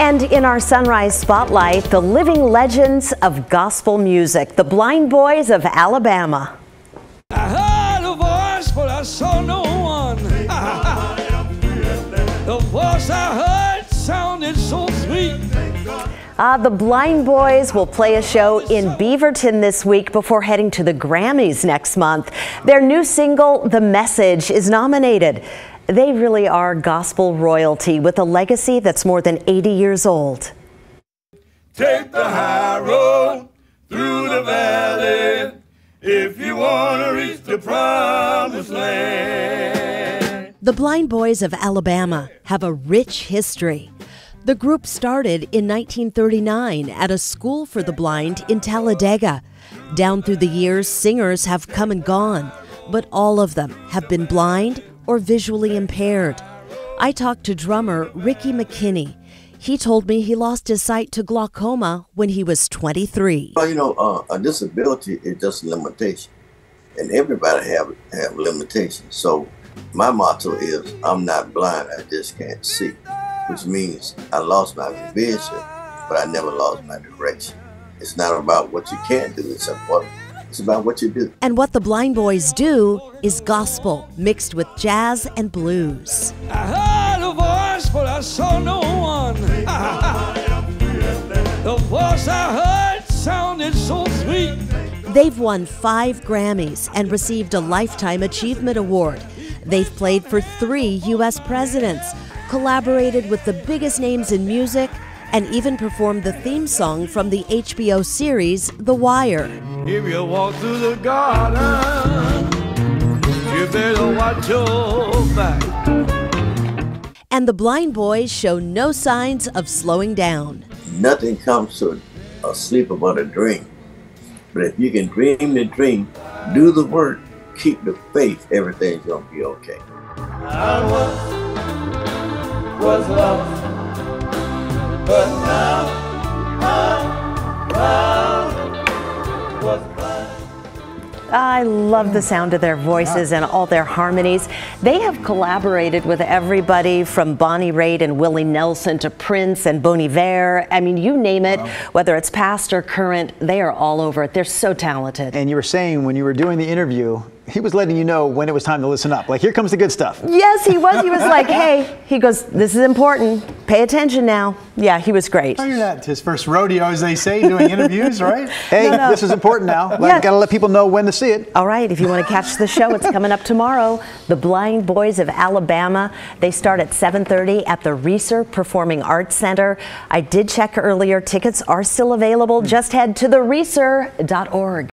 And in our Sunrise Spotlight, the living legends of gospel music, the Blind Boys of Alabama. I heard a voice, but I saw no one. The voice I heard sounded so sweet. The Blind Boys will play a show in Beaverton this week before heading to the Grammys next month. Their new single, The Message, is nominated. They really are gospel royalty with a legacy that's more than 80 years old. Take the high road through the valley if you want to reach the promised land. The Blind Boys of Alabama have a rich history. The group started in 1939 at a school for the blind in Talladega. Down through the years, singers have come and gone, but all of them have been blind or visually impaired. I talked to drummer Ricky McKinney. He told me he lost his sight to glaucoma when he was 23. Well, you know, a disability is just a limitation, and everybody have limitations. So my motto is, I'm not blind, I just can't see, which means I lost my vision, but I never lost my direction. It's not about what you can do, it's about what you do. And what the Blind Boys do is gospel mixed with jazz and blues. I heard a voice, but I saw no one. The voice I heard sounded so sweet. They've won 5 Grammys and received a Lifetime Achievement Award. They've played for 3 U.S. presidents, collaborated with the biggest names in music, and even performed the theme song from the HBO series, The Wire. If you walk through the garden, you better watch your back. And the Blind Boys show no signs of slowing down. Nothing comes to a sleep about a dream. But if you can dream the dream, do the work, keep the faith, everything's gonna be okay. I was lost. But now I'm proud, was proud. I love the sound of their voices and all their harmonies. They have collaborated with everybody from Bonnie Raitt and Willie Nelson to Prince and Bon Iver. I mean, you name it, whether it's past or current, they are all over it. They're so talented. And you were saying when you were doing the interview, he was letting you know when it was time to listen up. Like, here comes the good stuff. Yes, he was. He was like, hey, he goes, this is important. Pay attention now. Yeah, he was great. Oh, you're not his first rodeo, as they say, doing interviews, right? Hey, no, no. This is important now. Yeah. Got to let people know when to see it. All right, if you want to catch the show, it's coming up tomorrow. The Blind Boys of Alabama. They start at 7:30 at the Reser Performing Arts Center. I did check earlier. Tickets are still available. Just head to thereser.org.